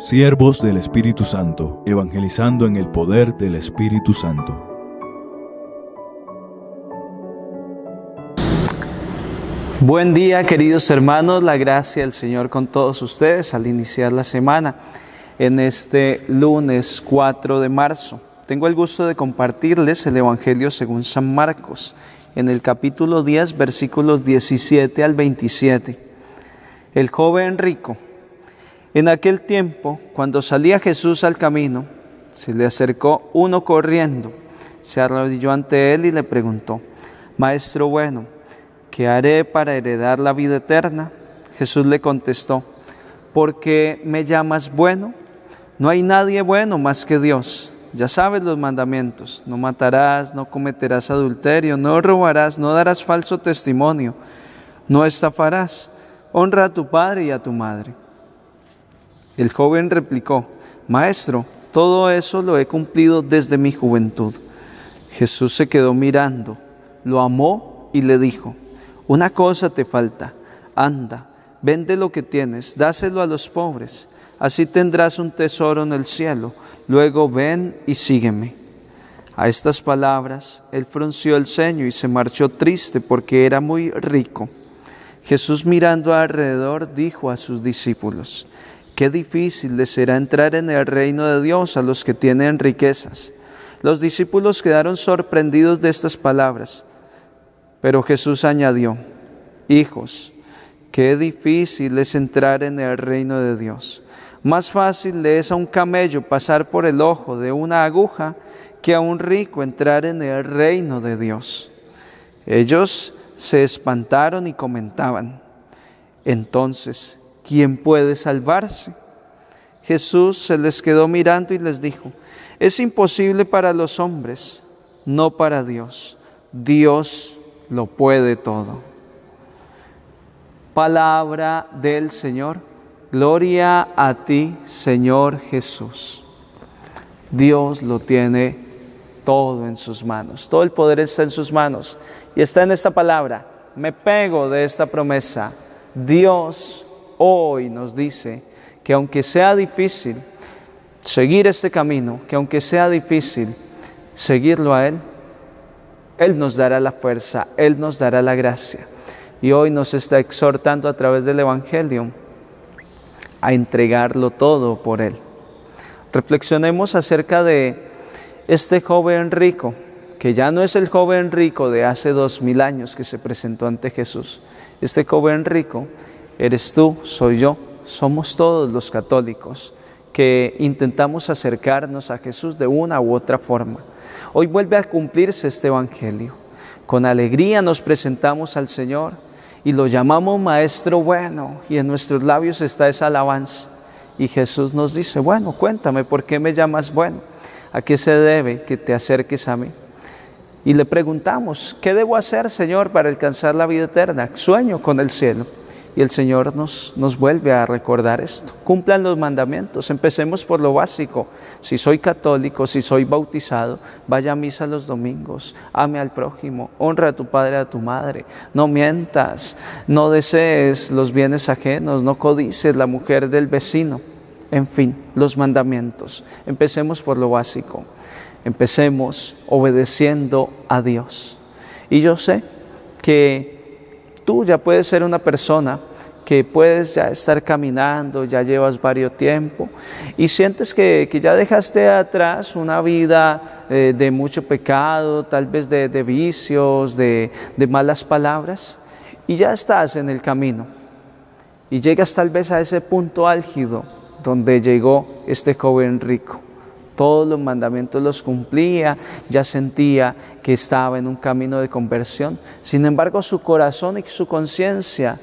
Siervos del Espíritu Santo, evangelizando en el poder del Espíritu Santo. Buen día, queridos hermanos, la gracia del Señor con todos ustedes al iniciar la semana en este lunes 4 de marzo. Tengo el gusto de compartirles el Evangelio según San Marcos, en el capítulo 10, versículos 17 al 27. El joven rico. En aquel tiempo, cuando salía Jesús al camino, se le acercó uno corriendo, se arrodilló ante él y le preguntó: Maestro bueno, ¿qué haré para heredar la vida eterna? Jesús le contestó: ¿por qué me llamas bueno? No hay nadie bueno más que Dios. Ya sabes los mandamientos: no matarás, no cometerás adulterio, no robarás, no darás falso testimonio, no estafarás, honra a tu padre y a tu madre. El joven replicó: Maestro, todo eso lo he cumplido desde mi juventud. Jesús se quedó mirando, lo amó y le dijo: una cosa te falta, anda, vende lo que tienes, dáselo a los pobres, así tendrás un tesoro en el cielo, luego ven y sígueme. A estas palabras, él frunció el ceño y se marchó triste porque era muy rico. Jesús, mirando alrededor, dijo a sus discípulos: qué difícil les será entrar en el reino de Dios a los que tienen riquezas. Los discípulos quedaron sorprendidos de estas palabras. Pero Jesús añadió: hijos, qué difícil es entrar en el reino de Dios. Más fácil le es a un camello pasar por el ojo de una aguja que a un rico entrar en el reino de Dios. Ellos se espantaron y comentaban: entonces, ¿quién puede salvarse? Jesús se les quedó mirando y les dijo: es imposible para los hombres, no para Dios. Dios lo puede todo. Palabra del Señor. Gloria a ti, Señor Jesús. Dios lo tiene todo en sus manos. Todo el poder está en sus manos. Y está en esta palabra. Me pego de esta promesa. Dios hoy nos dice que aunque sea difícil seguir este camino, que aunque sea difícil seguirlo a Él, Él nos dará la fuerza, Él nos dará la gracia. Y hoy nos está exhortando a través del Evangelio a entregarlo todo por Él. Reflexionemos acerca de este joven rico, que ya no es el joven rico de hace 2000 años que se presentó ante Jesús. Este joven rico eres tú, soy yo, somos todos los católicos que intentamos acercarnos a Jesús de una u otra forma. Hoy vuelve a cumplirse este Evangelio. Con alegría nos presentamos al Señor y lo llamamos Maestro bueno, y en nuestros labios está esa alabanza. Y Jesús nos dice: bueno, cuéntame, ¿por qué me llamas bueno? ¿A qué se debe que te acerques a mí? Y le preguntamos: ¿qué debo hacer, Señor, para alcanzar la vida eterna? Sueño con el cielo. Y el Señor nos vuelve a recordar esto. Cumplan los mandamientos. Empecemos por lo básico. Si soy católico, si soy bautizado, vaya a misa los domingos. Ame al prójimo. Honra a tu padre, a tu madre. No mientas. No desees los bienes ajenos. No codices la mujer del vecino. En fin, los mandamientos. Empecemos por lo básico. Empecemos obedeciendo a Dios. Y yo sé que tú ya puedes ser una persona que puedes ya estar caminando, ya llevas varios tiempo y sientes que ya dejaste atrás una vida de mucho pecado, tal vez de vicios, de malas palabras, y ya estás en el camino. Y llegas tal vez a ese punto álgido donde llegó este joven rico. Todos los mandamientos los cumplía, ya sentía que estaba en un camino de conversión. Sin embargo, su corazón y su conciencia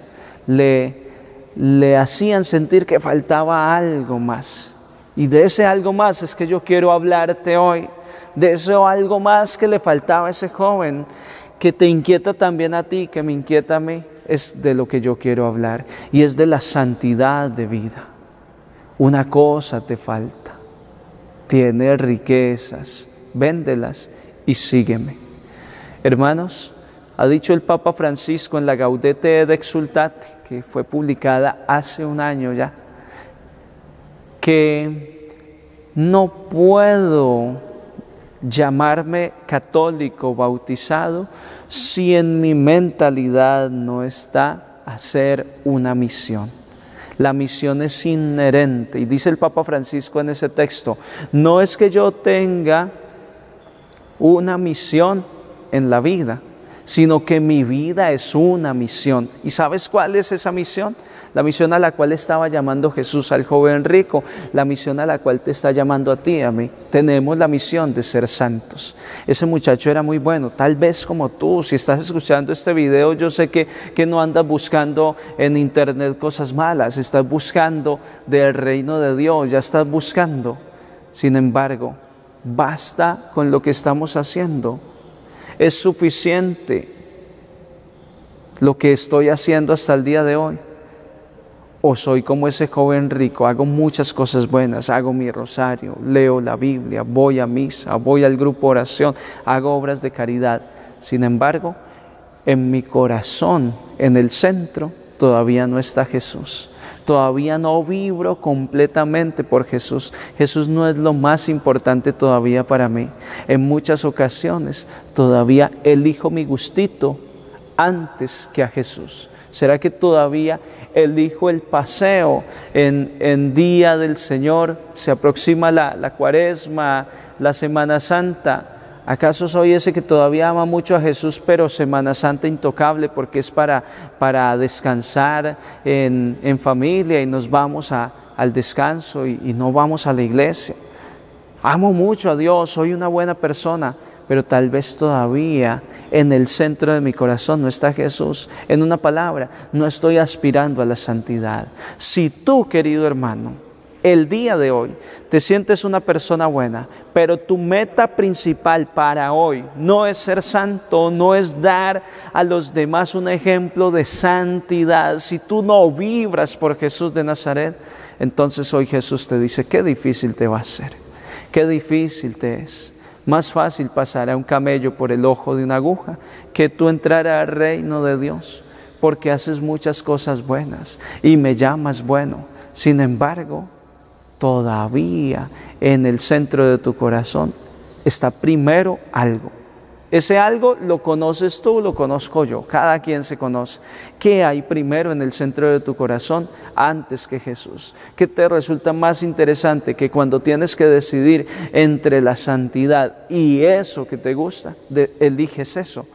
le hacían sentir que faltaba algo más. Y de ese algo más es que yo quiero hablarte hoy. De ese algo más que le faltaba a ese joven, que te inquieta también a ti, que me inquieta a mí, es de lo que yo quiero hablar. Y es de la santidad de vida. Una cosa te falta. Tienes riquezas, véndelas y sígueme. Hermanos, ha dicho el Papa Francisco en la Gaudete et Exultate, que fue publicada hace un año ya, que no puedo llamarme católico bautizado si en mi mentalidad no está hacer una misión. La misión es inherente, y dice el Papa Francisco en ese texto, no es que yo tenga una misión en la vida, sino que mi vida es una misión. ¿Y sabes cuál es esa misión? La misión a la cual estaba llamando Jesús al joven rico, la misión a la cual te está llamando a ti, a mí. Tenemos la misión de ser santos. Ese muchacho era muy bueno, tal vez como tú. Si estás escuchando este video, yo sé que no andas buscando en internet cosas malas, estás buscando del reino de Dios, ya estás buscando. Sin embargo, basta con lo que estamos haciendo. Es suficiente lo que estoy haciendo hasta el día de hoy. O soy como ese joven rico, hago muchas cosas buenas, hago mi rosario, leo la Biblia, voy a misa, voy al grupo oración, hago obras de caridad. Sin embargo, en mi corazón, en el centro, todavía no está Jesús. Todavía no vibro completamente por Jesús. Jesús no es lo más importante todavía para mí. En muchas ocasiones todavía elijo mi gustito antes que a Jesús. ¿Será que todavía elijo el paseo en día del Señor? Se aproxima la Cuaresma, la Semana Santa. ¿Acaso soy ese que todavía ama mucho a Jesús, pero Semana Santa intocable porque es para descansar en familia y nos vamos al descanso y no vamos a la iglesia? Amo mucho a Dios, soy una buena persona, pero tal vez todavía en el centro de mi corazón no está Jesús. En una palabra, no estoy aspirando a la santidad. Si tú, querido hermano, el día de hoy te sientes una persona buena, pero tu meta principal para hoy no es ser santo, no es dar a los demás un ejemplo de santidad. Si tú no vibras por Jesús de Nazaret, entonces hoy Jesús te dice, qué difícil te va a ser, qué difícil te es. Más fácil pasar a un camello por el ojo de una aguja que tú entrar al reino de Dios, porque haces muchas cosas buenas y me llamas bueno. Sin embargo, todavía en el centro de tu corazón está primero algo. Ese algo lo conoces tú, lo conozco yo, cada quien se conoce. ¿Qué hay primero en el centro de tu corazón antes que Jesús? ¿Qué te resulta más interesante que cuando tienes que decidir entre la santidad y eso que te gusta, eliges eso?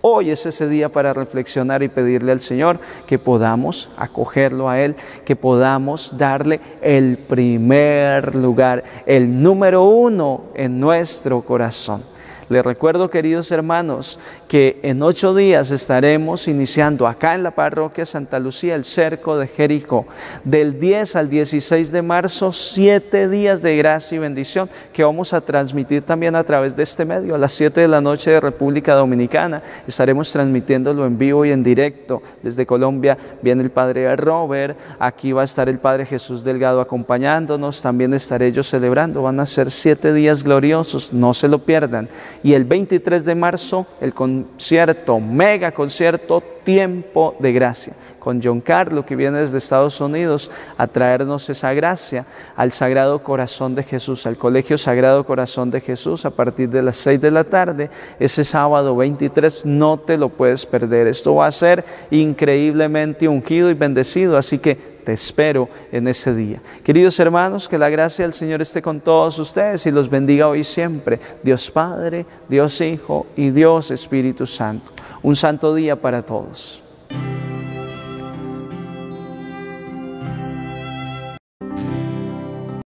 Hoy es ese día para reflexionar y pedirle al Señor que podamos acogerlo a Él, que podamos darle el primer lugar, el número uno en nuestro corazón. Les recuerdo, queridos hermanos, que en 8 días estaremos iniciando acá en la parroquia Santa Lucía el Cerco de Jerico. Del 10 al 16 de marzo, 7 días de gracia y bendición que vamos a transmitir también a través de este medio. A las 7 de la noche de República Dominicana estaremos transmitiéndolo en vivo y en directo. Desde Colombia viene el Padre Robert, aquí va a estar el Padre Jesús Delgado acompañándonos, también estaré yo celebrando. Van a ser 7 días gloriosos, no se lo pierdan. Y el 23 de marzo, el concierto, mega concierto, Tiempo de Gracia, con John Carlos, que viene desde Estados Unidos a traernos esa gracia al Sagrado Corazón de Jesús, al Colegio Sagrado Corazón de Jesús, a partir de las 6 de la tarde, ese sábado 23, no te lo puedes perder. Esto va a ser increíblemente ungido y bendecido, así que te espero en ese día. Queridos hermanos, que la gracia del Señor esté con todos ustedes y los bendiga hoy y siempre. Dios Padre, Dios Hijo y Dios Espíritu Santo. Un santo día para todos.